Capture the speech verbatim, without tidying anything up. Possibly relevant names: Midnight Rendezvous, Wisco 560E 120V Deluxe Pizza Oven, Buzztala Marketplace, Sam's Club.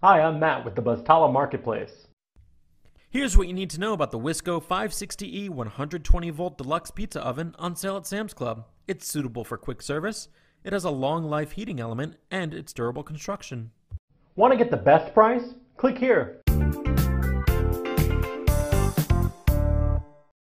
Hi, I'm Matt with the Buzztala Marketplace. Here's what you need to know about the Wisco five sixty E one hundred twenty volt Deluxe Pizza Oven on sale at Sam's Club. It's suitable for quick service, it has a long life heating element, and it's durable construction. Want to get the best price? Click here.